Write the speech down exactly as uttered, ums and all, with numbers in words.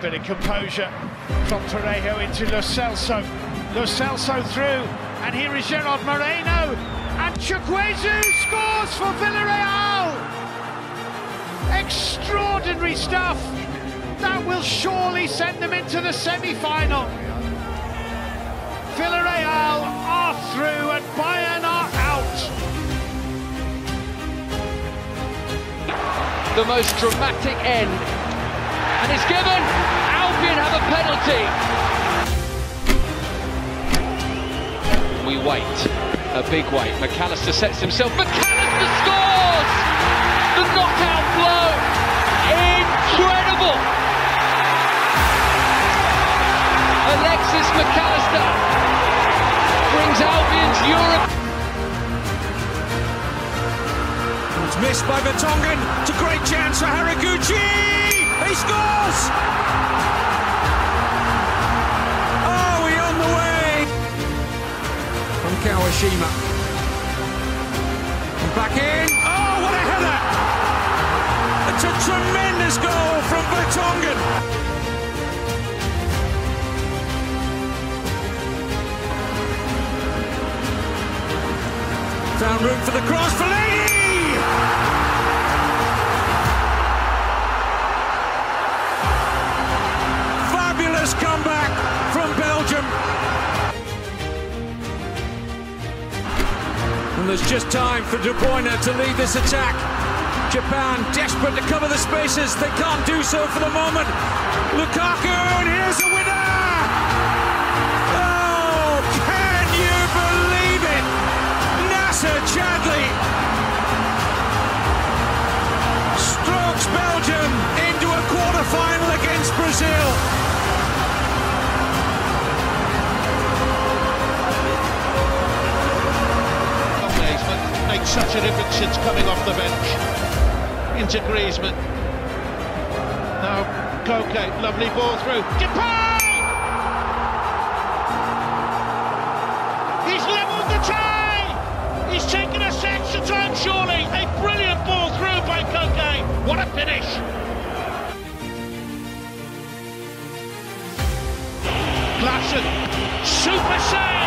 bit of composure from Parejo into Lo Celso. Lo Celso through, and here is Gerard Moreno, and Chukwueze scores for Villarreal! Extraordinary stuff! That will surely send them into the semi-final. Villarreal are through and Bayern are out. The most dramatic end. And it's given. Albion have a penalty. We wait. A big wait. Mac Allister sets himself. Mac Allister scores! The knockout blow. Incredible! Alexis Mac Allister brings Albion to Europe. It's missed by Vertonghen. It's a great chance for Haraguchi. He scores! Oh, we're on the way! From Kawashima. And back in. Oh, what a header! It's a tremendous goal from Vertonghen. Down room for the cross for Lady! Fabulous comeback from Belgium. And there's just time for De Bruyne to lead this attack. Japan desperate to cover the spaces. They can't do so for the moment. Lukaku, and here's a winner! Nasser Chadli strokes Belgium into a quarter-final against Brazil. Griezmann makes such a difference since coming off the bench. Into Griezmann. Now Koke, lovely ball through. Depay! He's levelled the tie! He's taken us extra time, surely. A brilliant ball through by Koke. What a finish! Glasson, super save.